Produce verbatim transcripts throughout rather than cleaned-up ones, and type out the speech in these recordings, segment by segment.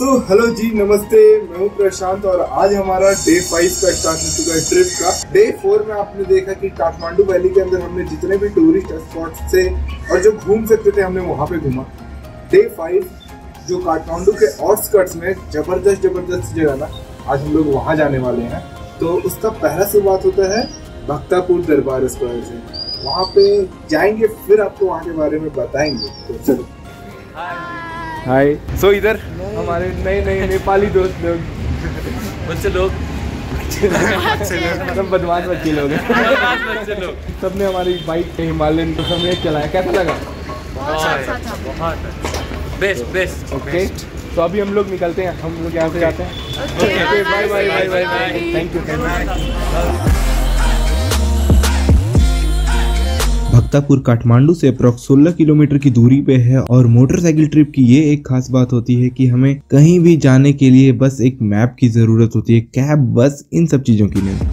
So hello जी, नमस्ते। मैं हूँ प्रशांत और आज हमारा डे फाइव का स्टार्ट हो चुका है ट्रिप का। डे फोर में आपने देखा कि काठमांडू वैली के अंदर हमने जितने भी टूरिस्ट स्पॉट्स थे और जो घूम सकते थे हमने वहाँ पे घूमा। डे फाइव जो काठमांडू के आउटस्कर्ट्स में जबरदस्त जबरदस्त जगह ना, आज हम लोग वहाँ जाने वाले हैं। तो उसका पहला शुरुआत होता है भक्तापुर दरबार स्क्वायर से। वहाँ पे जाएंगे, फिर आपको वहाँ के बारे में बताएंगे। तो चलो, हाय। सो इधर हमारे नए नए नेपाली दोस्त लोग बच्चे लोग सब बदमाश बच्चे लोग सबने हमारी बाइक पे हिमालयन तो हमने चलाया। कैसा लगा? बहुत बेस्ट बेस्ट। ओके, तो अभी हम लोग निकलते हैं, हम लोग यहाँ से जाते हैं। Bye bye bye bye bye. Thank you. Bhaktapur Kathmandu से अप्रोक्स सोलह किलोमीटर की दूरी पे है और मोटरसाइकिल ट्रिप की ये एक खास बात होती है कि हमें कहीं भी जाने के लिए बस एक मैप की जरूरत होती है, कैब, बस, इन सब चीजों की नहीं।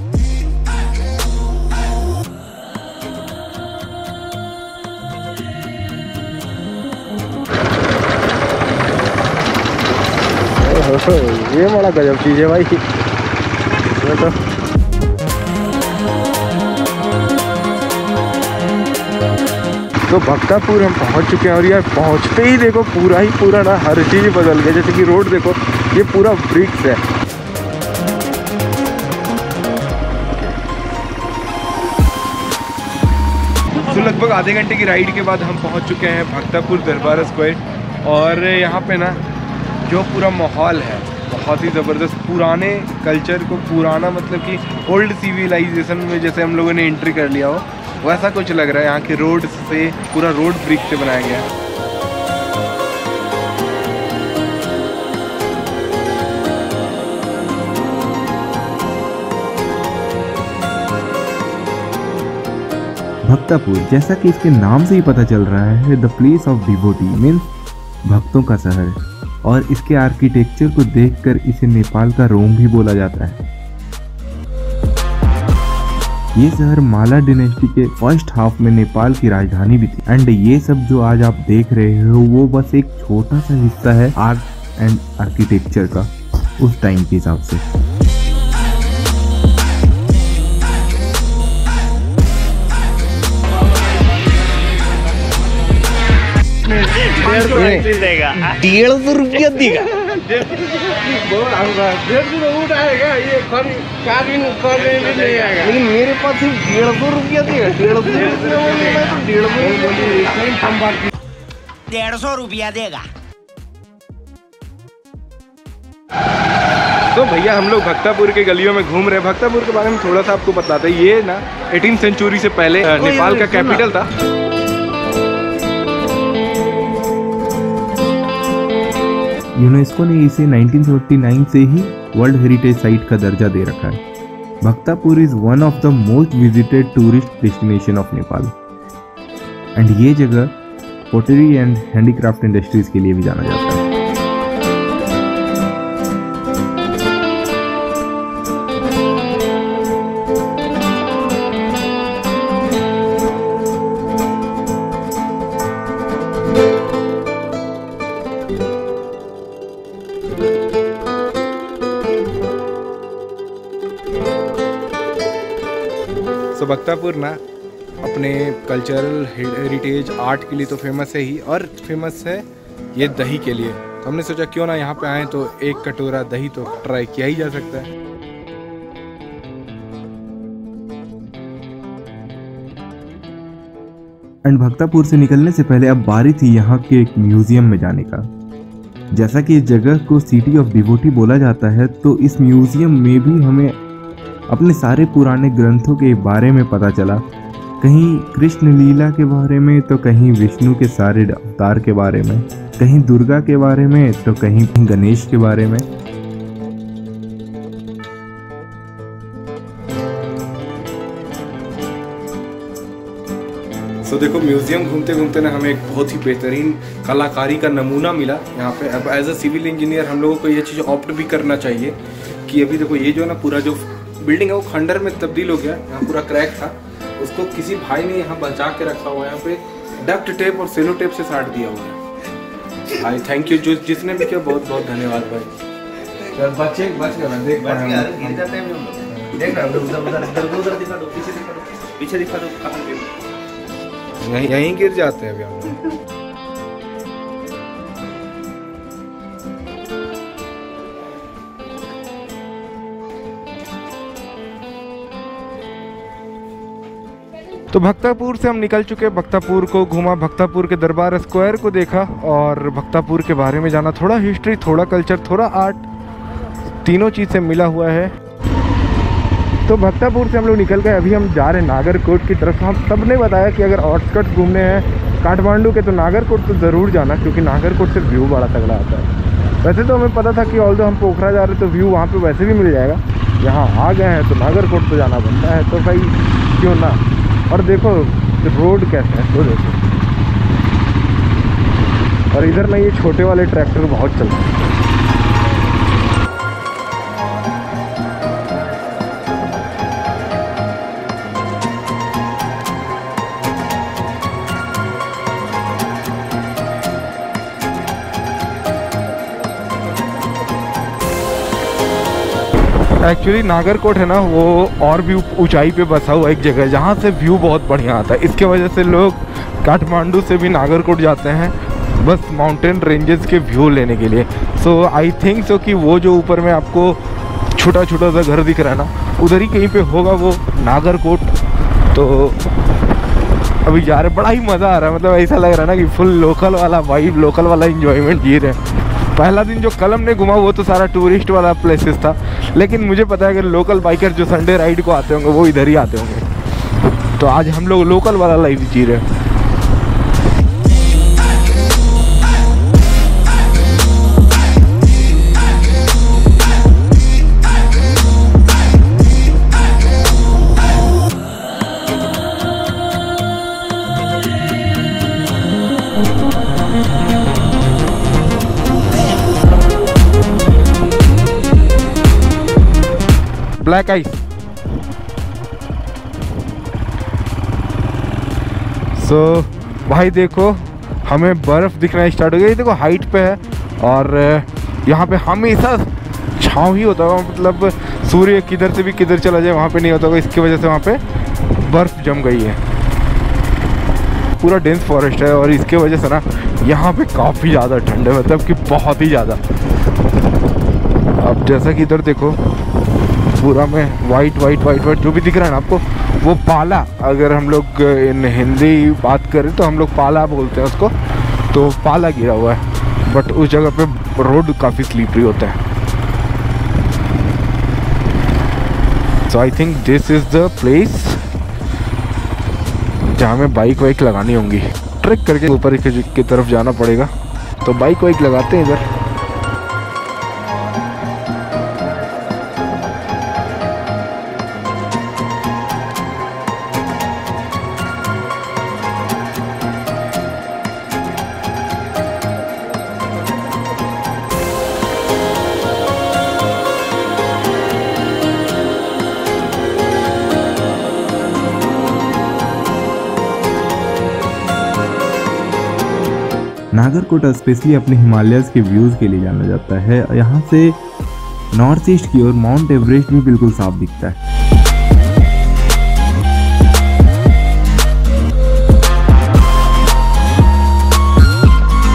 ये बड़ा गजब चीज है भाई। तो तो भक्तापुर हम पहुंच चुके हैं और यार पहुंचते ही देखो पूरा ही पूरा ना हर चीज़ बदल गया। जैसे कि रोड देखो, ये पूरा ब्रिक्स है। तो लगभग आधे घंटे की राइड के बाद हम पहुंच चुके हैं भक्तापुर दरबार स्क्वायर और यहाँ पे ना जो पूरा माहौल है बहुत ही ज़बरदस्त। पुराने कल्चर को, पुराना मतलब कि ओल्ड सिविलाइजेशन में जैसे हम लोगों ने एंट्री कर लिया हो वैसा कुछ लग रहा है। यहाँ के रोड से, पूरा रोड ब्रिक से बनाया गया है। भक्तापुर, जैसा कि इसके नाम से ही पता चल रहा है, the place of devotee means भक्तों का शहर। और इसके आर्किटेक्चर को देखकर इसे नेपाल का रोम भी बोला जाता है। ये शहर माला डायनेस्टी के फर्स्ट हाफ में नेपाल की राजधानी भी थी। एंड ये सब जो आज आप देख रहे हो वो बस एक छोटा सा हिस्सा है आर्ट एंड आर्किटेक्चर का उस टाइम के हिसाब से। डेढ़ सौ रुपया देगा। मेरे पास डेढ़ सौ रुपया देगा डेढ़ सौ रुपया देगा तो भैया हम लोग भक्तापुर के गलियों में घूम रहे हैं। भक्तापुर के बारे में थोड़ा सा आपको बताते हैं। ये ना एटीन सेंचुरी से पहले नेपाल का कैपिटल था। यूनेस्को ने इसे नाइनटीन सेवेंटी नाइन से ही वर्ल्ड हेरिटेज साइट का दर्जा दे रखा है। Bhaktapur is one of the most visited tourist destination of Nepal and ये जगह पोटरी एंड हैंडीक्राफ्ट इंडस्ट्रीज के लिए भी जाना जाता है। तो भक्तापुर ना अपने कल्चरल हेरिटेज, आर्ट के लिए तो फेमस है ही और फेमस है ये दही के लिए। तो हमने सोचा क्यों ना यहाँ पे आए तो एक कटोरा दही तो ट्राई किया ही जा सकता है। एंड भक्तापुर से निकलने से पहले अब बारी थी यहाँ के एक म्यूजियम में जाने का। जैसा कि इस जगह को सिटी ऑफ डिवोटी बोला जाता है तो इस म्यूजियम में भी हमें अपने सारे पुराने ग्रंथों के बारे में पता चला। कहीं कृष्ण लीला के बारे में तो कहीं विष्णु के सारे अवतार के बारे में, कहीं दुर्गा के बारे में तो कहीं गणेश के बारे में। तो देखो म्यूजियम घूमते घूमते ना हमें एक बहुत ही बेहतरीन कलाकारी का नमूना मिला यहाँ पे। अब एज अ सिविल इंजीनियर हम लोगों को ये चीज़ ऑप्ट भी करना चाहिए कि अभी देखो ये जो ना पूरा जो बिल्डिंग है वो खंडर में तब्दील हो गया। यहाँ पूरा क्रैक था, उसको किसी भाई ने यहाँ बचा के रखा हुआ है। यहाँ पे डक्ट टेप और सेलो टेप से साट दिया हुआ है। भाई थैंक यू, जो जिसने भी किया बहुत बहुत धन्यवाद भाई। बचे बच गए देख देख रहा दो पीछे पीछे दिखा दो कहाँ यहीं गिर जाते हैं अभी हम लोग। तो भक्तापुर से हम निकल चुके, भक्तापुर को घूमा, भक्तापुर के दरबार स्क्वायर को देखा और भक्तापुर के बारे में जाना, थोड़ा हिस्ट्री, थोड़ा कल्चर, थोड़ा आर्ट, तीनों चीज़ से मिला हुआ है। तो भक्तापुर से हम लोग निकल गए, अभी हम जा रहे हैं नागरकोट की तरफ। हम सब ने बताया कि अगर आउटस्कर्ट्स घूमने हैं काठमांडू के तो नागरकोट तो ज़रूर जाना, क्योंकि नागरकोट से व्यू बड़ा तगड़ा आता है। वैसे तो हमें पता था कि ऑल्दो हम पोखरा जा रहे तो व्यू वहाँ पर वैसे भी मिल जाएगा, यहाँ आ गए हैं तो नागरकोट तो जाना बनता है, तो भाई क्यों ना। और देखो रोड कैसा है, वो देखो। और इधर ना ये छोटे वाले ट्रैक्टर बहुत चलते हैं। एक्चुअली नागरकोट है ना, वो और भी ऊंचाई पे बसा हुआ एक जगह है जहाँ से व्यू बहुत बढ़िया आता है। इसके वजह से लोग काठमांडू से भी नागरकोट जाते हैं बस माउंटेन रेंजेस के व्यू लेने के लिए। सो आई थिंक सो कि वो जो ऊपर में आपको छोटा छोटा सा घर दिख रहा है ना, उधर ही कहीं पे होगा वो नागरकोट। तो अभी जा रहे, बड़ा ही मज़ा आ रहा है, मतलब ऐसा लग रहा है ना कि फुल लोकल वाला वाइब, लोकल वाला इन्जॉयमेंट जी रहे हैं। पहला दिन जो कलम ने घुमा वो तो सारा टूरिस्ट वाला प्लेसेस था, लेकिन मुझे पता है कि लोकल बाइकर जो संडे राइड को आते होंगे वो इधर ही आते होंगे। तो आज हम लोग लोकल वाला लाइफ जी रहे हैं। Black ice. सो भाई देखो हमें बर्फ़ दिखना स्टार्ट हो गया, ये देखो हाइट पे है। और यहाँ पे हमेशा छाँव ही होता होगा, मतलब सूर्य किधर से भी किधर चला जाए वहाँ पे नहीं होता होगा, इसकी वजह से वहाँ पे बर्फ़ जम गई है। पूरा डेंस फॉरेस्ट है और इसके वजह से ना यहाँ पे काफ़ी ज़्यादा ठंड है, मतलब कि बहुत ही ज़्यादा। अब जैसा कि इधर देखो पूरा में वाइट वाइट वाइट वाइट जो भी दिख रहा है ना आपको, वो पाला, अगर हम लोग इन हिंदी बात करें तो हम लोग पाला बोलते हैं उसको, तो पाला गिरा हुआ है। बट उस जगह पे रोड काफ़ी स्लीपरी होता है। So I think this is the place जहाँ में बाइक वाइक लगानी होंगी, ट्रैक करके ऊपर की तरफ जाना पड़ेगा। तो बाइक वाइक लगाते हैं इधर। नागरकोट स्पेशली अपने हिमालयाज़ के व्यूज़ के लिए जाना जाता है। यहाँ से नॉर्थ ईस्ट की ओर माउंट एवरेस्ट भी बिल्कुल साफ दिखता है।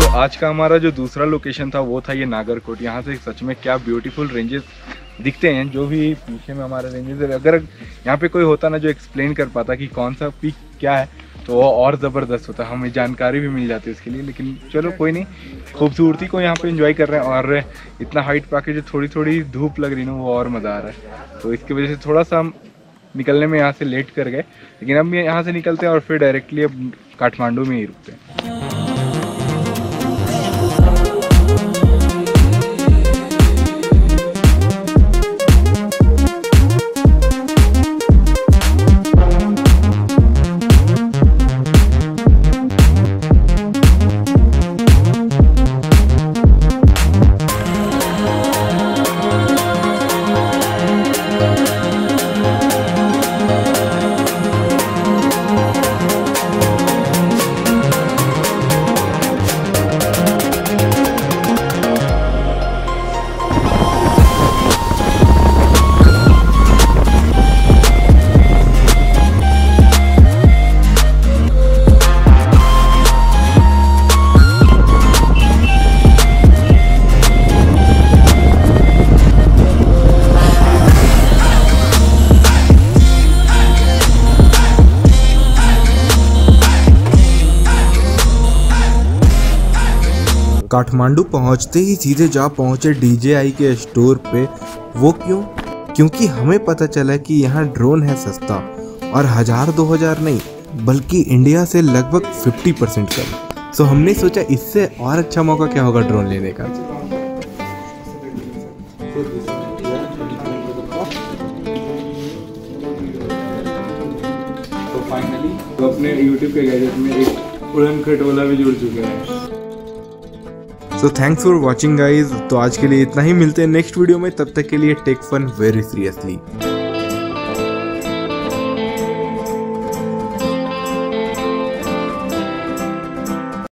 तो आज का हमारा जो दूसरा लोकेशन था वो था ये नागरकोट। यहाँ से सच में क्या ब्यूटीफुल रेंजेस दिखते हैं, जो भी पीछे में हमारे रेंजेस। अगर यहाँ पे कोई होता ना जो एक्सप्लेन कर पाता कि कौन सा पीक क्या है तो वो और ज़बरदस्त होता, हमें जानकारी भी मिल जाती है उसके लिए। लेकिन चलो कोई नहीं, खूबसूरती को यहाँ पे एंजॉय कर रहे हैं। और इतना हाइट पाके जो थोड़ी थोड़ी धूप लग रही ना, वो और मज़ा आ रहा है। तो इसकी वजह से थोड़ा सा हम निकलने में यहाँ से लेट कर गए, लेकिन अब यहाँ से निकलते हैं और फिर डायरेक्टली अब काठमांडू में ही रुकते हैं। काठमांडू पहुंचते ही सीधे जा पहुंचे डी जे आई के स्टोर पे। वो क्यों? क्योंकि हमें पता चला कि यहाँ ड्रोन है सस्ता और हज़ार दो हज़ार नहीं बल्कि इंडिया से लगभग पचास परसेंट कम। सो हमने सोचा इससे और अच्छा मौका क्या होगा ड्रोन लेने का। तो फाइनली तो अपने यूट्यूब के गैजेट में एक उड़न खटोला भी जुड़ चुके हैं। So thanks for watching guys. तो आज के लिए इतना ही, मिलते हैं नेक्स्ट वीडियो में। तब तक के लिए टेक फन वेरी सीरियसली।